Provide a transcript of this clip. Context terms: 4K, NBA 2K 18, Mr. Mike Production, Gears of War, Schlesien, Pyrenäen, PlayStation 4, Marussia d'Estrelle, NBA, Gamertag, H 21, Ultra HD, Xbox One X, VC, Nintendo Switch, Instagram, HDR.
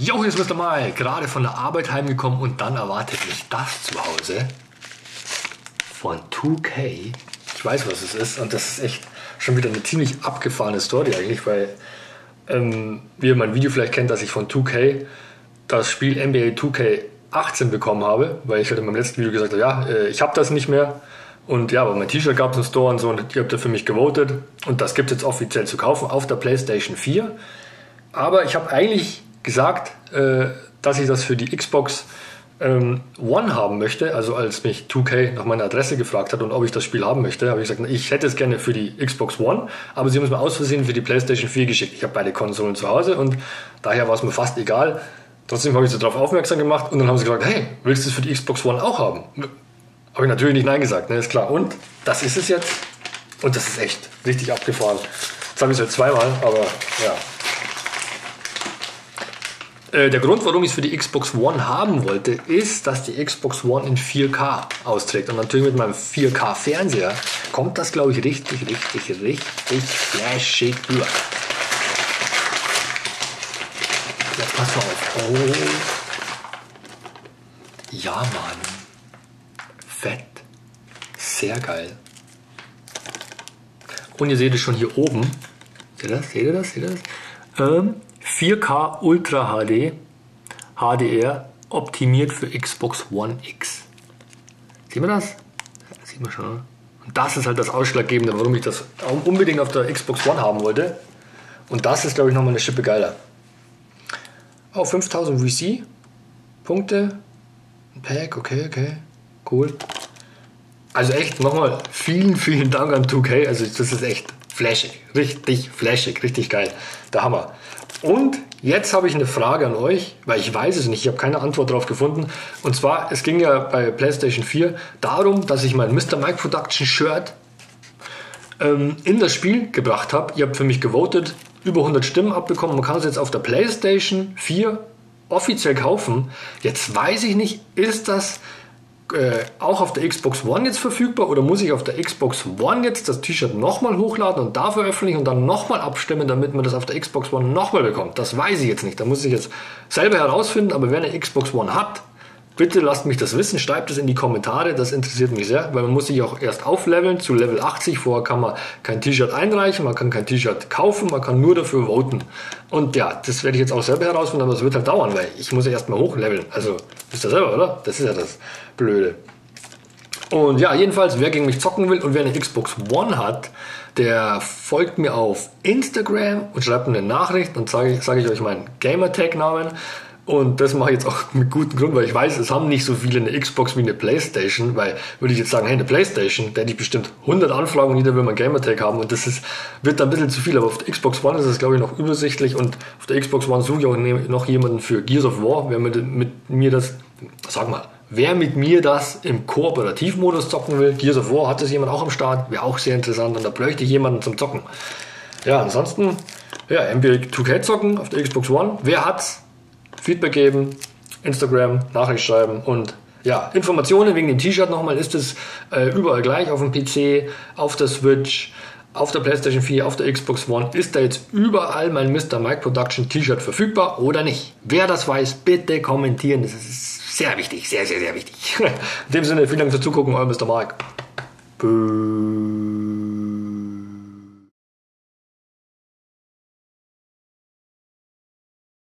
Jo, hier ist Mr. Mike, gerade von der Arbeit heimgekommen und dann erwartet mich das zu Hause von 2K. Ich weiß, was es ist und das ist echt schon wieder eine ziemlich abgefahrene Story eigentlich, weil, wie ihr mein Video vielleicht kennt, dass ich von 2K das Spiel NBA 2K 18 bekommen habe, weil ich halt in meinem letzten Video gesagt habe, ja, ich habe das nicht mehr. Und ja, aber mein T-Shirt gab es im Store und so und ihr habt ja für mich gewotet und das gibt es jetzt offiziell zu kaufen auf der PlayStation 4. Aber ich habe eigentlich gesagt, dass ich das für die Xbox One haben möchte, also als mich 2K nach meiner Adresse gefragt hat und ob ich das Spiel haben möchte, habe ich gesagt, ich hätte es gerne für die Xbox One, aber sie haben es mir aus Versehen für die PlayStation 4 geschickt. Ich habe beide Konsolen zu Hause und daher war es mir fast egal. Trotzdem habe ich sie darauf aufmerksam gemacht und dann haben sie gesagt, hey, willst du es für die Xbox One auch haben? Habe ich natürlich nicht nein gesagt, ne, ist klar. Und das ist es jetzt und das ist echt richtig abgefahren. Jetzt habe ich es halt zweimal, aber ja. Der Grund, warum ich es für die Xbox One haben wollte, ist, dass die Xbox One in 4K austrägt. Und natürlich mit meinem 4K-Fernseher kommt das, glaube ich, richtig flashig rüber. Ja, pass auf. Oh. Ja, Mann. Fett. Sehr geil. Und ihr seht es schon hier oben. Seht ihr das? Seht ihr das? Seht ihr das? 4K Ultra HD HDR optimiert für Xbox One X. Sieht man das? Ja, sieht man schon. Oder? Und das ist halt das Ausschlaggebende, warum ich das unbedingt auf der Xbox One haben wollte. Und das ist, glaube ich, nochmal eine Schippe geiler. Auch 5000 VC Punkte. Ein Pack, okay, cool. Also echt, nochmal vielen, vielen Dank an 2K. Also das ist echt flashig, richtig flashig, richtig geil. Der Hammer. Und jetzt habe ich eine Frage an euch, weil ich weiß es nicht, ich habe keine Antwort darauf gefunden. Und zwar, es ging ja bei PlayStation 4 darum, dass ich mein Mr. Mike Production Shirt in das Spiel gebracht habe. Ihr habt für mich gewotet, über 100 Stimmen abbekommen. Man kann es jetzt auf der PlayStation 4 offiziell kaufen. Jetzt weiß ich nicht, ist das auch auf der Xbox One jetzt verfügbar oder muss ich auf der Xbox One jetzt das T-Shirt nochmal hochladen und da veröffentlichen und dann nochmal abstimmen, damit man das auf der Xbox One nochmal bekommt? Das weiß ich jetzt nicht. Da muss ich jetzt selber herausfinden, aber wer eine Xbox One hat, bitte lasst mich das wissen, schreibt es in die Kommentare, das interessiert mich sehr, weil man muss sich auch erst aufleveln zu Level 80, vorher kann man kein T-Shirt einreichen, man kann kein T-Shirt kaufen, man kann nur dafür voten. Und ja, das werde ich jetzt auch selber herausfinden, aber es wird halt dauern, weil ich muss ja erstmal hochleveln, also wisst ihr selber, oder? Das ist ja das Blöde. Und ja, jedenfalls, wer gegen mich zocken will und wer eine Xbox One hat, der folgt mir auf Instagram und schreibt mir eine Nachricht und sage ich euch meinen Gamertag-Namen. Und das mache ich jetzt auch mit gutem Grund, weil ich weiß, es haben nicht so viele eine Xbox wie eine Playstation, weil würde ich jetzt sagen, hey, eine Playstation, da hätte ich bestimmt 100 Anfragen und jeder will mein Gamertag haben und das ist, wird dann ein bisschen zu viel, aber auf der Xbox One ist es, glaube ich, noch übersichtlich und auf der Xbox One suche ich auch noch jemanden für Gears of War, wer mit mir das im Kooperativmodus zocken will. Gears of War hat das jemand auch am Start, wäre auch sehr interessant und da bräuchte ich jemanden zum Zocken. Ja, ansonsten, ja, NBA 2K zocken auf der Xbox One, wer hat's? Feedback geben, Instagram, Nachricht schreiben und ja, Informationen wegen dem T-Shirt nochmal, ist es überall gleich, auf dem PC, auf der Switch, auf der PlayStation 4, auf der Xbox One, ist da jetzt überall mein Mr. Mike Production T-Shirt verfügbar oder nicht? Wer das weiß, bitte kommentieren, das ist sehr wichtig, sehr, sehr, sehr wichtig. In dem Sinne, vielen Dank fürs Zugucken, euer Mr. Mike. Bye.